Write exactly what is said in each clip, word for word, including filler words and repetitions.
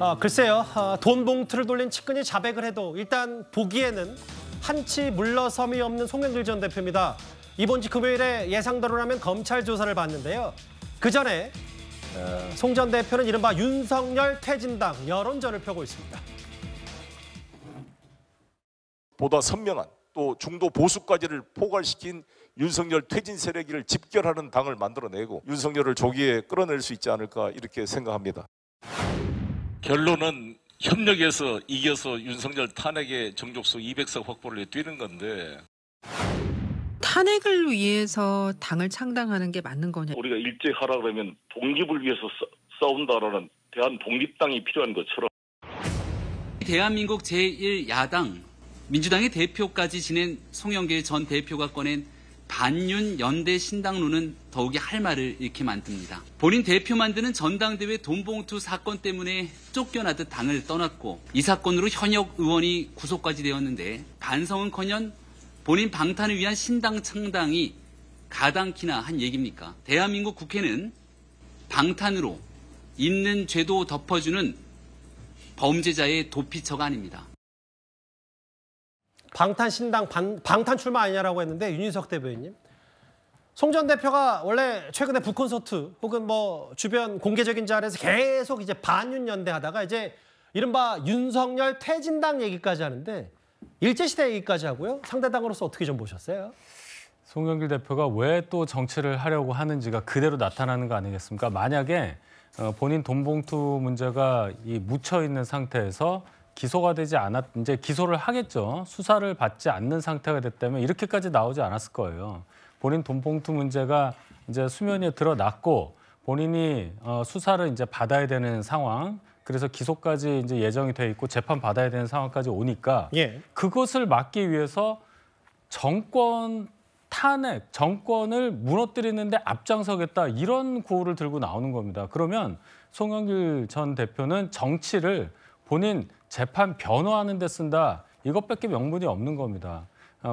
아, 글쎄요. 아, 돈 봉투를 돌린 측근이 자백을 해도 일단 보기에는 한치 물러섬이 없는 송영길 전 대표입니다. 이번 주 금요일에 예상대로라면 검찰 조사를 받는데요. 그 전에 네. 송 전 대표는 이른바 윤석열 퇴진당 여론전을 펴고 있습니다. 보다 선명한 또 중도 보수까지를 포괄시킨 윤석열 퇴진 세력을 집결하는 당을 만들어내고 윤석열을 조기에 끌어낼 수 있지 않을까 이렇게 생각합니다. 결론은 협력에서 이겨서 윤석열 탄핵의 정족수 이백석 확보를 뛰는 건데 탄핵을 위해서 당을 창당하는 게 맞는 거냐? 우리가 일제 하라 그러면 독립을 위해서 싸운다라는 대한 독립당이 필요한 것처럼 대한민국 제일 야당 민주당의 대표까지 지낸 송영길 전 대표가 꺼낸 반윤 연대 신당론은 더욱이 할 말을 잃게 만듭니다. 본인 대표 만드는 전당대회 돈봉투 사건 때문에 쫓겨나듯 당을 떠났고 이 사건으로 현역 의원이 구속까지 되었는데 반성은커녕 본인 방탄을 위한 신당 창당이 가당키나 한 얘기입니까? 대한민국 국회는 방탄으로 있는 죄도 덮어주는 범죄자의 도피처가 아닙니다. 방탄 신당 방, 방탄 출마 아니냐라고 했는데 윤희석 대변인님, 송 전 대표가 원래 최근에 북콘서트 혹은 뭐 주변 공개적인 자리에서 계속 이제 반윤 연대하다가 이제 이른바 윤석열 퇴진당 얘기까지 하는데 일제시대 얘기까지 하고요. 상대당으로서 어떻게 좀 보셨어요? 송영길 대표가 왜 또 정치를 하려고 하는지가 그대로 나타나는 거 아니겠습니까? 만약에 본인 돈봉투 문제가 이 묻혀 있는 상태에서. 기소가 되지 않았, 이제 기소를 하겠죠. 수사를 받지 않는 상태가 됐다면 이렇게까지 나오지 않았을 거예요. 본인 돈봉투 문제가 이제 수면 위에 드러났고 본인이 어, 수사를 이제 받아야 되는 상황, 그래서 기소까지 이제 예정이 돼 있고 재판 받아야 되는 상황까지 오니까 예. 그것을 막기 위해서 정권 탄핵, 정권을 무너뜨리는데 앞장서겠다 이런 구호를 들고 나오는 겁니다. 그러면 송영길 전 대표는 정치를 본인 재판 변호하는 데 쓴다. 이것밖에 명분이 없는 겁니다.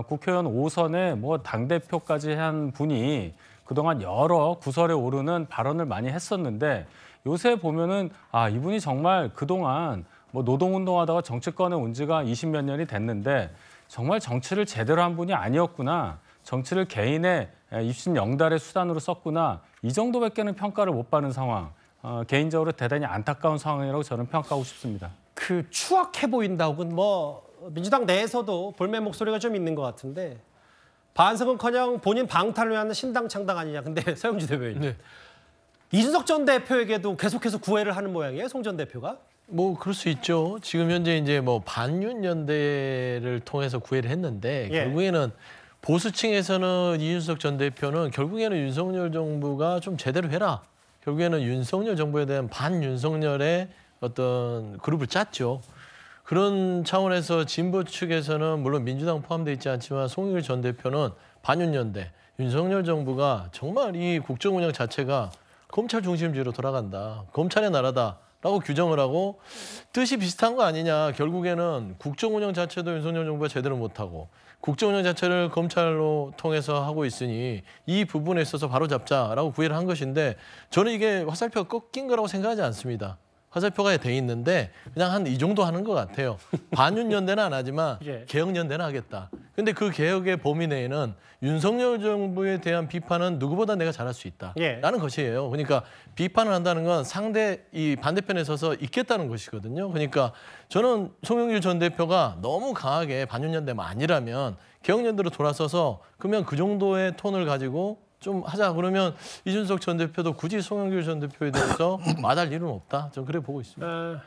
국회의원 오선에 뭐 당대표까지 한 분이 그동안 여러 구설에 오르는 발언을 많이 했었는데 요새 보면은 아, 이분이 정말 그동안 뭐 노동운동하다가 정치권에 온 지가 이십몇 년이 됐는데 정말 정치를 제대로 한 분이 아니었구나. 정치를 개인의 입신 영달의 수단으로 썼구나. 이 정도밖에는 평가를 못 받는 상황. 어, 개인적으로 대단히 안타까운 상황이라고 저는 평가하고 싶습니다. 그 추악해 보인다 혹은 뭐 민주당 내에서도 볼매 목소리가 좀 있는 것 같은데 반성은커녕 본인 방탄을 위한 신당 창당 아니냐. 근데 서용주 대표님 네. 이준석 전 대표에게도 계속해서 구애를 하는 모양이에요. 송 전 대표가. 뭐 그럴 수 있죠. 지금 현재 이제 뭐 반윤 연대를 통해서 구애를 했는데 예. 결국에는. 보수층에서는 이준석 전 대표는 결국에는 윤석열 정부가 좀 제대로 해라. 결국에는 윤석열 정부에 대한 반윤석열의 어떤 그룹을 짰죠. 그런 차원에서 진보 측에서는 물론 민주당 포함되어 있지 않지만 송영길 전 대표는 반윤연대, 윤석열 정부가 정말 이 국정 운영 자체가 검찰 중심주의로 돌아간다. 검찰의 나라다라고 규정을 하고 뜻이 비슷한 거 아니냐. 결국에는 국정 운영 자체도 윤석열 정부가 제대로 못하고 국정 운영 자체를 검찰로 통해서 하고 있으니 이 부분에 있어서 바로잡자라고 구애를 한 것인데 저는 이게 화살표가 꺾인 거라고 생각하지 않습니다. 화살표가 돼 있는데 그냥 한 이 정도 하는 것 같아요. 반윤연대는 안 하지만 개혁연대는 하겠다. 근데 그 개혁의 범위 내에는 윤석열 정부에 대한 비판은 누구보다 내가 잘할 수 있다라는 것이에요. 그러니까 비판을 한다는 건 상대 이 반대편에 서서 있겠다는 것이거든요. 그러니까 저는 송영길 전 대표가 너무 강하게 반윤연대만 아니라면 개혁연대로 돌아서서 그러면 그 정도의 톤을 가지고 좀 하자 그러면 이준석 전 대표도 굳이 송영길 전 대표에 대해서 마다할 일은 없다. 저는 그래 보고 있습니다. 어,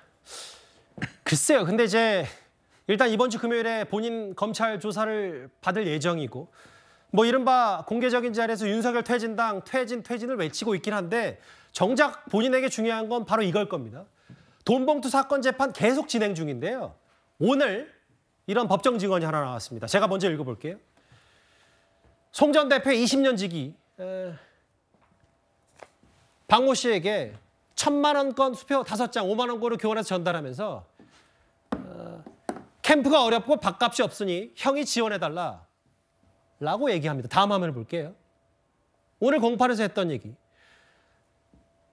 글쎄요. 근데 이제 일단 이번 주 금요일에 본인 검찰 조사를 받을 예정이고 뭐 이른바 공개적인 자리에서 윤석열 퇴진당 퇴진 퇴진을 외치고 있긴 한데 정작 본인에게 중요한 건 바로 이걸 겁니다. 돈봉투 사건 재판 계속 진행 중인데요. 오늘 이런 법정 증언이 하나 나왔습니다. 제가 먼저 읽어볼게요. 송 전 대표의 이십 년 지기. 박 모 씨에게 천만 원권 수표 다섯 장 오만 원고를 교환해서 전달하면서 어, 캠프가 어렵고 밥값이 없으니 형이 지원해달라 라고 얘기합니다. 다음 화면을 볼게요. 오늘 공판에서 했던 얘기.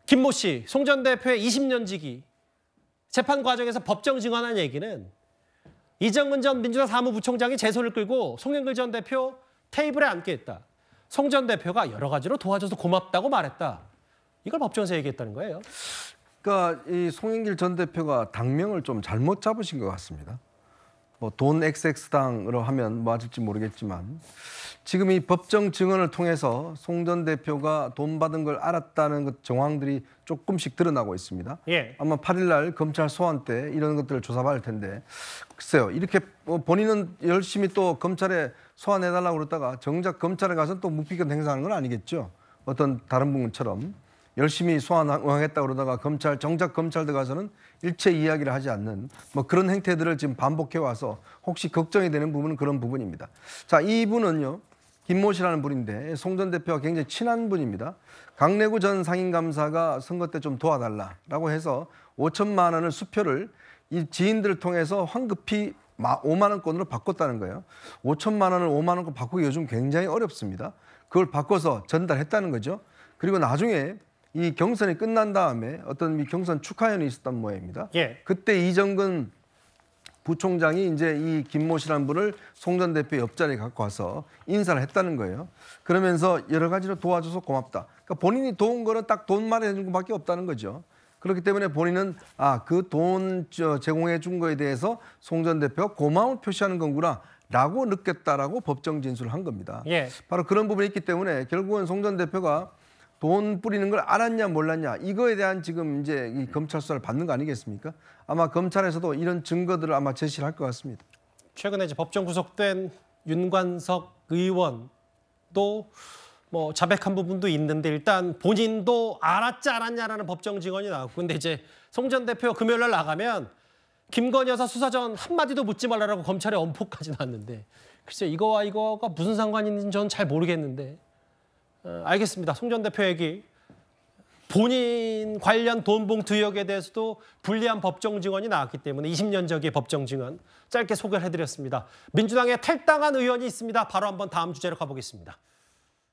김모 씨, 송 전 대표의 이십 년 지기 재판 과정에서 법정 증언한 얘기는 이정근 전 민주당 사무부총장이 제 손을 끌고 송영길 전 대표 테이블에 앉게 했다. 송 전 대표가 여러 가지로 도와줘서 고맙다고 말했다. 이걸 법정에서 얘기했다는 거예요. 그러니까 이 송영길 전 대표가 당명을 좀 잘못 잡으신 것 같습니다. 뭐 돈 엑스엑스당으로 하면 맞을지 모르겠지만 지금 이 법정 증언을 통해서 송 전 대표가 돈 받은 걸 알았다는 그 정황들이 조금씩 드러나고 있습니다. 예. 아마 팔일 날 검찰 소환 때 이런 것들을 조사받을 텐데 글쎄요. 이렇게 본인은 열심히 또 검찰에 소환해달라고 그러다가 정작 검찰에 가서 또 묵비권 행사하는 건 아니겠죠. 어떤 다른 분처럼. 열심히 소환하겠다 그러다가 검찰 정작 검찰 들어가서는 일체 이야기를 하지 않는 뭐 그런 행태들을 지금 반복해 와서 혹시 걱정이 되는 부분은 그런 부분입니다. 자, 이분은요 김모 씨라는 분인데 송 전 대표와 굉장히 친한 분입니다. 강내구 전 상임감사가 선거 때 좀 도와달라라고 해서 오천만 원을 수표를 이 지인들을 통해서 황급히 오만 원권으로 바꿨다는 거예요. 오천만 원을 오만 원권 바꾸기 요즘 굉장히 어렵습니다. 그걸 바꿔서 전달했다는 거죠. 그리고 나중에 이 경선이 끝난 다음에 어떤 이 경선 축하연이 있었던 모양입니다. 예. 그때 이정근 부총장이 이제 이 김모 씨라는 분을 송 전 대표 옆자리에 갖고 와서 인사를 했다는 거예요. 그러면서 여러 가지로 도와줘서 고맙다. 그러니까 본인이 도운 거는 딱 돈만 해준 것밖에 없다는 거죠. 그렇기 때문에 본인은 아, 그 돈 제공해 준 거에 대해서 송 전 대표가 고마움을 표시하는 건구나. 라고 느꼈다라고 법정 진술을 한 겁니다. 예. 바로 그런 부분이 있기 때문에 결국은 송 전 대표가 돈 뿌리는 걸 알았냐 몰랐냐 이거에 대한 지금 이제 이 검찰 수사를 받는 거 아니겠습니까? 아마 검찰에서도 이런 증거들을 아마 제시를 할 것 같습니다. 최근에 이제 법정 구속된 윤관석 의원도 뭐 자백한 부분도 있는데 일단 본인도 알았지 않았냐라는 법정 증언이 나왔고 근데 이제 송 전 대표 금요일 날 나가면 김건희 여사 수사 전 한마디도 묻지 말라라고 검찰에 엄포까지 났는데 글쎄 이거와 이거가 무슨 상관이 있는지 저는 잘 모르겠는데 어, 알겠습니다. 송 전 대표 얘기 본인 관련 돈 봉투 의혹에 대해서도 불리한 법정 증언이 나왔기 때문에 이십 년 저기의 법정 증언 짧게 소개를 해드렸습니다. 민주당에 탈당한 의원이 있습니다. 바로 한번 다음 주제로 가보겠습니다.